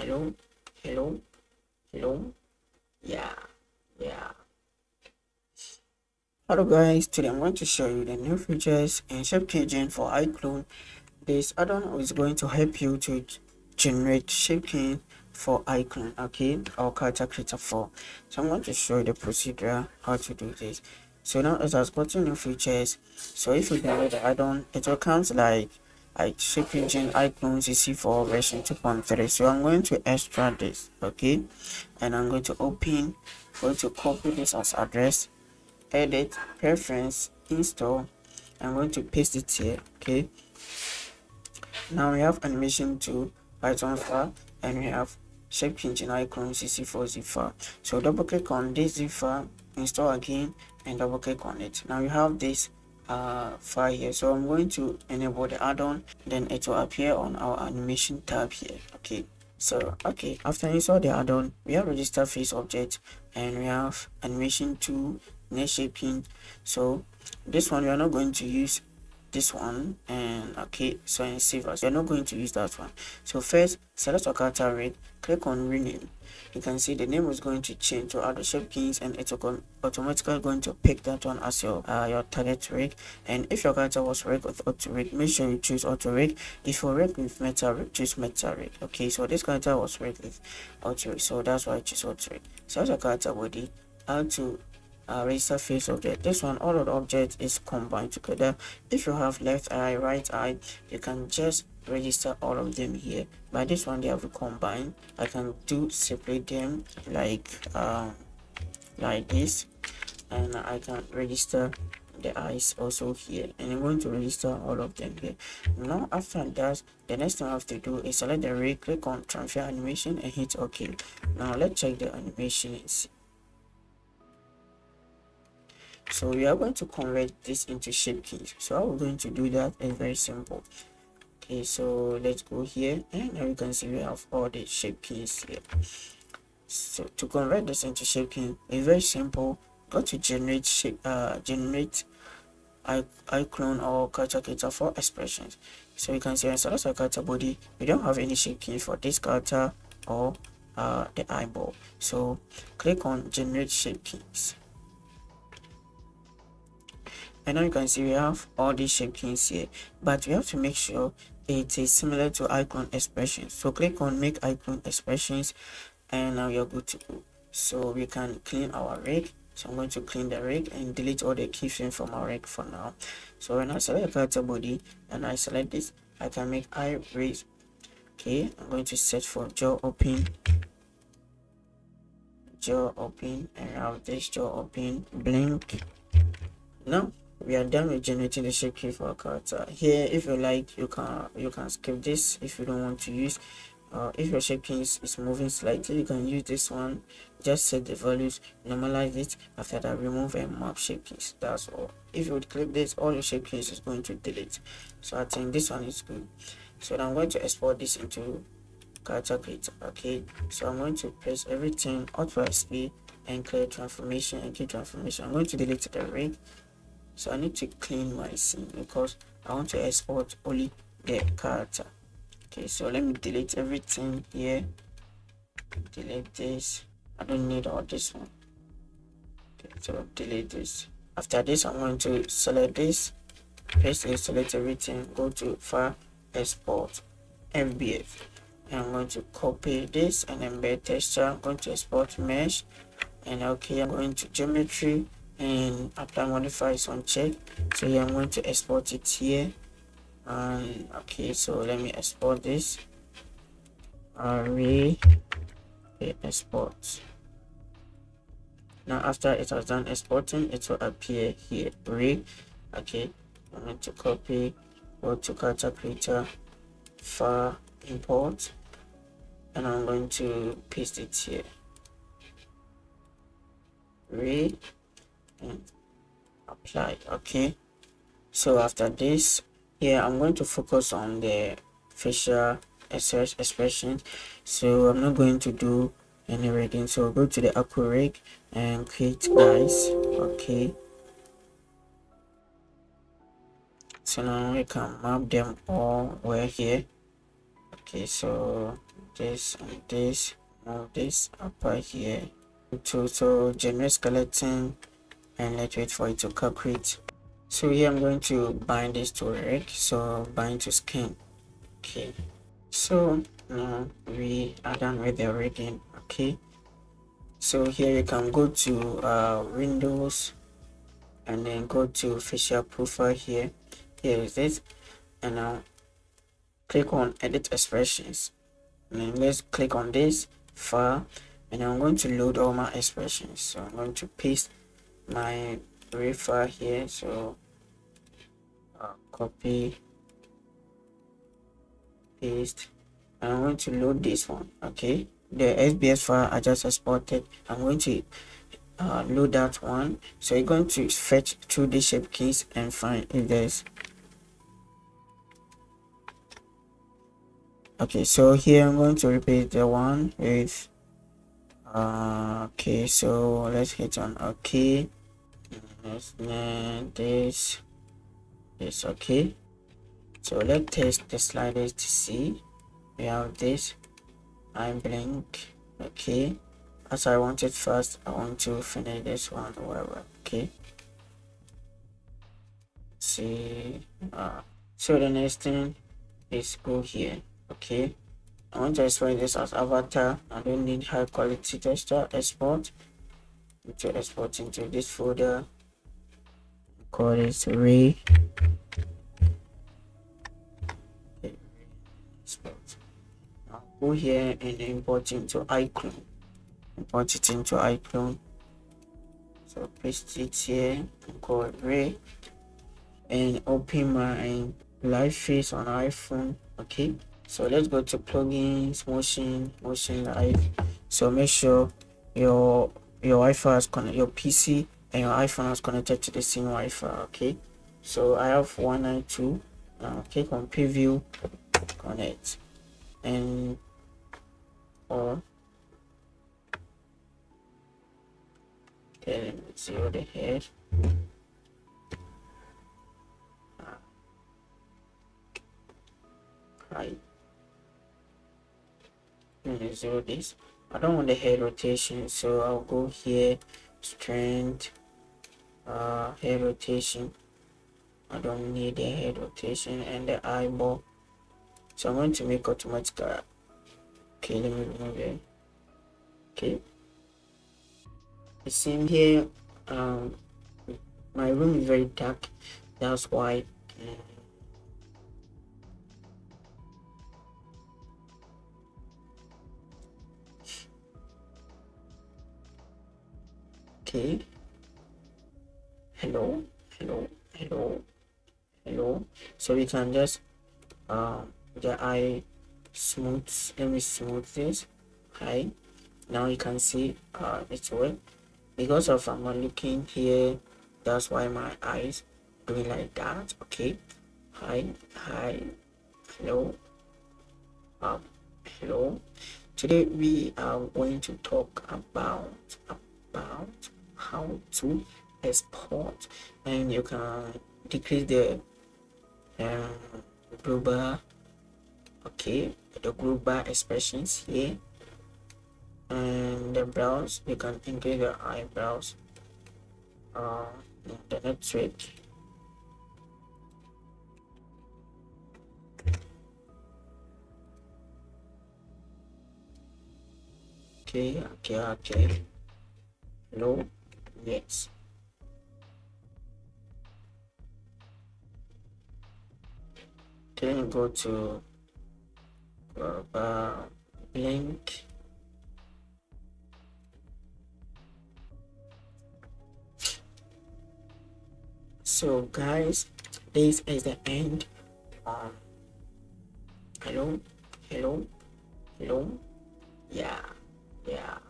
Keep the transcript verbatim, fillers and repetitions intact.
Hello, hello, hello. Yeah, yeah. Hello guys, today I'm going to show you the new features in Shape Key Gen for iClone. This add-on is going to help you to generate shape key for iClone, okay, or Character Creator four. So I'm going to show you the procedure how to do this. So now it has got new features. So if you download the add-on, it will come like like Shape Key Gen iClone C C four version two point three. So I'm going to extract this, okay, and I'm going to open, going to copy this as address. Edit, preference, install. I'm going to paste it here. Okay, now we have animation to Python file and we have Shape Key Gen iClone C C four zip file. So double click on this zip file, install again, and double click on it. Now you have this uh file here. So I'm going to enable the add-on, then it will appear on our animation tab here. Okay, so okay, after install the add-on, we have register face object and we have animation to next shaping. So this one we are not going to use, this one, and okay, so in save as, you're not going to use that one. So first select your character rig, click on rename. You can see the name is going to change to other shape keys and it's automatically going to pick that one as your uh, your target rig. And if your character was rigged with auto rig, make sure you choose auto rig. If you're rigged with metal rig, choose metal rig. Okay, so this character was rigged with auto rig, so that's why I choose auto rig. So as your character body, how to Uh, racer face object, this one all of the objects is combined together. If you have left eye, right eye, you can just register all of them here, but this one they have to combine. I can do separate them like um like this, and I can register the eyes also here, and I'm going to register all of them here. Now after that, the next thing I have to do is select the rig, click on transfer animation and hit OK. Now let's check the animation and see. So we are going to convert this into shape keys. So how we're going to do that is very simple. Okay, so let's go here, and now you can see we have all the shape keys here. So to convert this into shape key is very simple. Go to generate shape uh generate I, iClone or Character Creator for expressions. So you can see I select our character body. We don't have any shape key for this character or uh the eyeball. So click on generate shape keys. And now you can see we have all these shape keys here, but we have to make sure it is similar to iClone expressions. So click on make iClone expressions, and now you're good to go. So we can clean our rig. So I'm going to clean the rig and delete all the keyframes from our rig for now. So when I select the character body and I select this, I can make eye raise. Okay, I'm going to search for jaw open, jaw open, and I have this jaw open, blink. Now we are done with generating the shape key for our character here. If you like, you can you can skip this if you don't want to use. Uh, if your shape key is, is moving slightly, you can use this one. Just set the values, normalize it. After that, remove and map shape keys. That's all. If you would click this, all your shape keys is going to delete. So I think this one is good. So now I'm going to export this into Character Creator. Okay, so I'm going to press everything, Alt plus P, and clear transformation and key transformation. I'm going to delete the rig. So I need to clean my scene because I want to export only the character. Okay, so let me delete everything here. Delete this. I don't need all this one. Okay, so delete this. After this, I'm going to select this. Paste it, select everything. Go to File, Export, F B F. And I'm going to copy this and embed texture. I'm going to export mesh. And okay, I'm going to geometry. And apply modify is unchecked. So yeah, I'm going to export it here. And okay, so let me export this array. Okay, export. Now after it has done exporting, it will appear here. Array. Okay, I'm going to copy, go to Character Creator, file, import, and I'm going to paste it here. Array. And apply. Okay, so after this, yeah, I'm going to focus on the facial expression. So I'm not going to do any rigging. So go to the AccuRIG and create eyes. Okay, so now we can map them all over here. Okay, so this and this, now this upper here to so generate skeleton, and let's wait for it to calculate. So here I'm going to bind this to rig, so bind to skin. Okay, so now we are done with the rigging. Okay, so here you can go to uh windows and then go to facial profile. Here here is this, and now click on edit expressions, and then let's click on this file, and I'm going to load all my expressions. So I'm going to paste my rig file here, so uh, copy, paste, and I'm going to load this one. Okay, the S B S file I just exported, I'm going to uh, load that one. So you're going to fetch through the shape keys and find if there's okay. So here I'm going to repeat the one with uh, okay, so let's hit on okay, let's name this this okay. So let's test the sliders to see. We have this, I blink. Okay, as I want it fast, I want to finish this one or whatever. Okay, let's see, uh, so the next thing is go here. Okay, I want to export this as avatar. I don't need high quality texture. Export to export into this folder, call this ray. Now go here and import into iClone. Import it into iClone. So paste it here and call it ray, and open my live face on iPhone. Okay, so let's go to plugins, motion, motion live. So make sure your your Wi-Fi is connected, your P C and your iPhone is connected to the same Wi-Fi. Okay, so I have one ninety-two. Now click on preview, connect, and or okay, let me zero the head. Right, let me zero this. I don't want the head rotation, so I'll go here, strength, uh, head rotation. I don't need the head rotation and the eyeball. So I'm going to make automatic. Okay, let me remove it. Okay, the same here. Um, my room is very dark, that's why. Um, okay, hello, hello, hello, hello. So we can just um. the eye smooth. Let me smooth this. Hi, now you can see uh it's well because of I'm not looking here, that's why my eyes doing like that. Okay, hi, hi, hello, um hello. Today we are going to talk about about how to export, and you can decrease the um blue bar. Okay, the group bar expressions here, and the brows, you can increase the eyebrows. Uh, the next trick, okay, okay, okay, hello, yes. Then go to Uh, blink, so guys, this is the end. Um, hello, hello, hello, yeah, yeah.